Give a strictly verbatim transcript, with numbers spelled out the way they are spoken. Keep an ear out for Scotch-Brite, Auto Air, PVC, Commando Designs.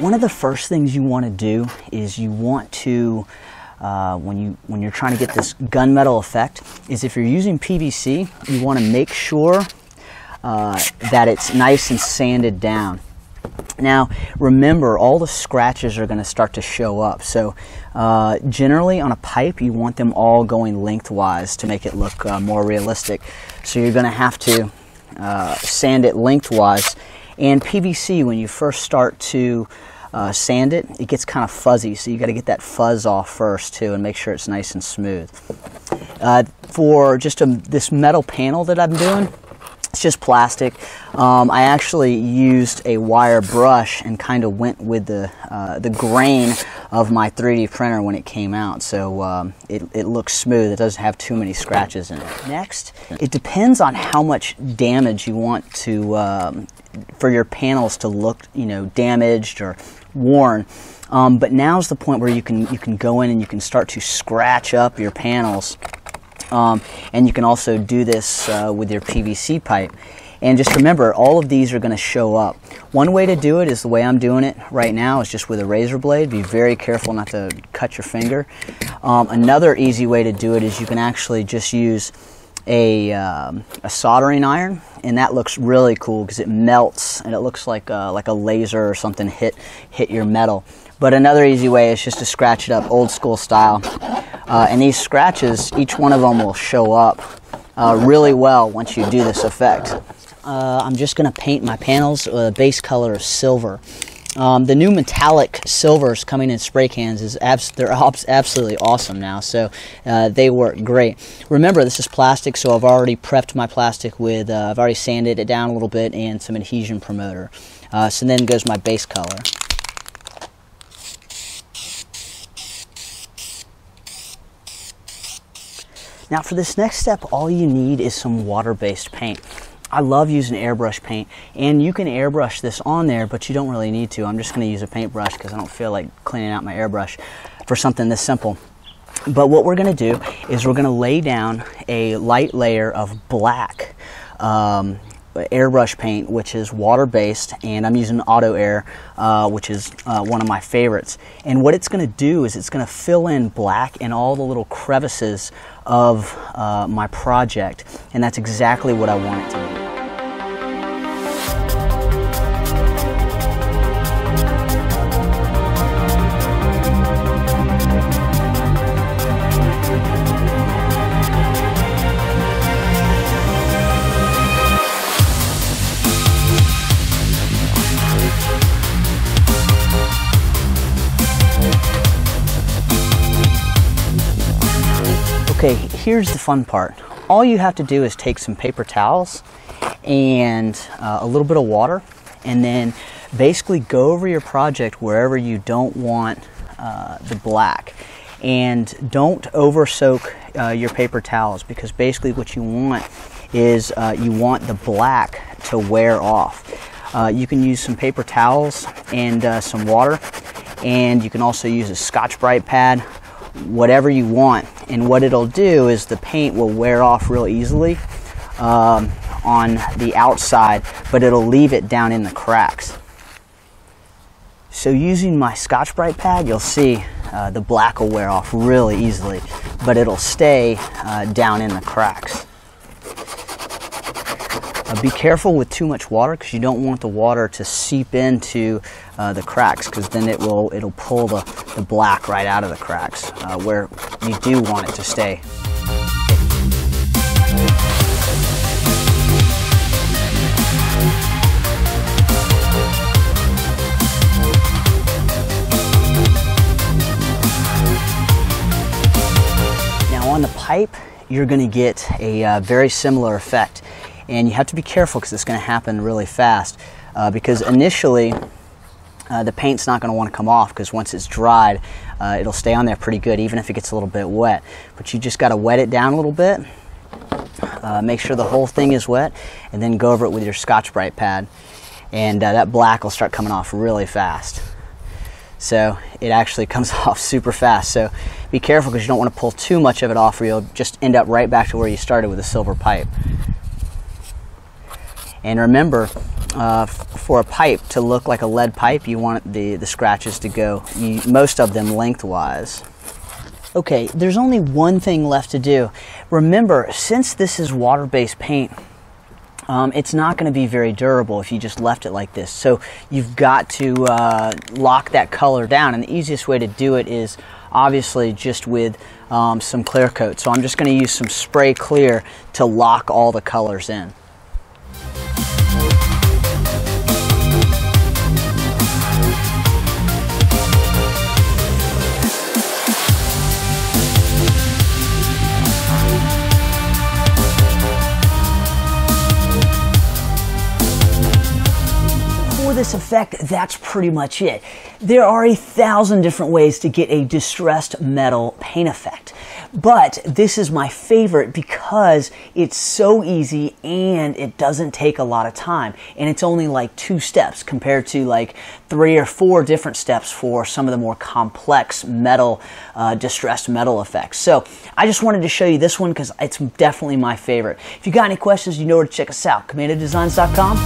One of the first things you want to do is you want to, uh, when, you, when you're trying to get this gunmetal effect, is if you're using P V C, you want to make sure uh, that it's nice and sanded down. Now, remember, all the scratches are going to start to show up. So, uh, generally on a pipe, you want them all going lengthwise to make it look uh, more realistic. So you're going to have to uh, sand it lengthwise. And P V C, when you first start to uh, sand it, it gets kind of fuzzy. So you got to get that fuzz off first too, and make sure it's nice and smooth. Uh, for just a, this metal panel that I'm doing, it's just plastic. Um, I actually used a wire brush and kind of went with the uh, the grain of my three D printer when it came out, so um, it, it looks smooth. It doesn't have too many scratches in it. Next, it depends on how much damage you want to um, for your panels to look, you know, damaged or worn. Um, but now's the point where you can you can go in and you can start to scratch up your panels. Um, and you can also do this uh, with your P V C pipe. And just remember, all of these are going to show up. One way to do it is the way I'm doing it right now, is just with a razor blade. Be very careful not to cut your finger. Um, another easy way to do it is you can actually just use a, um, a soldering iron, and that looks really cool because it melts and it looks like a, like a laser or something hit hit your metal. But another easy way is just to scratch it up old school style. Uh, and these scratches, each one of them will show up uh, really well once you do this effect. Uh, I'm just going to paint my panels with a base color of silver. Um, the new metallic silvers coming in spray cans, is abs they're abs absolutely awesome now, so uh, they work great. Remember, this is plastic, so I've already prepped my plastic with, uh, I've already sanded it down a little bit and some adhesion promoter. Uh, so then goes my base color. Now for this next step, all you need is some water-based paint. I love using airbrush paint, and you can airbrush this on there, but you don't really need to. I'm just going to use a paintbrush because I don't feel like cleaning out my airbrush for something this simple. But what we're going to do is we're going to lay down a light layer of black um, airbrush paint, which is water-based, and I'm using Auto Air, uh, which is uh, one of my favorites. And what it's going to do is it's going to fill in black in all the little crevices of uh, my project, and that's exactly what I want it to be. Okay, here's the fun part. All you have to do is take some paper towels and uh, a little bit of water, and then basically go over your project wherever you don't want uh, the black. And don't over soak uh, your paper towels, because basically what you want is uh, you want the black to wear off. Uh, you can use some paper towels and uh, some water, and you can also use a Scotch-Brite pad, whatever you want. And what it'll do is the paint will wear off real easily um, on the outside, but it'll leave it down in the cracks. So using my Scotch-Brite pad, you'll see uh, the black will wear off really easily, but it'll stay uh, down in the cracks. Uh, be careful with too much water, because you don't want the water to seep into uh, the cracks, because then it will it'll pull the, the black right out of the cracks uh, where you do want it to stay. Now on the pipe, you're going to get a uh, very similar effect. And you have to be careful, because it's going to happen really fast, uh, because initially uh, the paint's not going to want to come off, because once it's dried, uh, it'll stay on there pretty good, even if it gets a little bit wet. But you just got to wet it down a little bit, uh, make sure the whole thing is wet, and then go over it with your Scotch-Brite pad, and uh, that black will start coming off really fast. So it actually comes off super fast, so be careful, because you don't want to pull too much of it off, or you'll just end up right back to where you started with a silver pipe. And remember, uh, for a pipe to look like a lead pipe, you want the, the scratches to go, you, most of them lengthwise. Okay, there's only one thing left to do. Remember, since this is water-based paint, um, it's not going to be very durable if you just left it like this. So you've got to uh, lock that color down, and the easiest way to do it is obviously just with um, some clear coat. So I'm just going to use some spray clear to lock all the colors in. This effect, that's pretty much it. There are a thousand different ways to get a distressed metal paint effect, but this is my favorite because it's so easy and it doesn't take a lot of time, and it's only like two steps compared to like three or four different steps for some of the more complex metal uh, distressed metal effects. So I just wanted to show you this one because it's definitely my favorite. If you got any questions, you know where to check us out, commando designs dot com.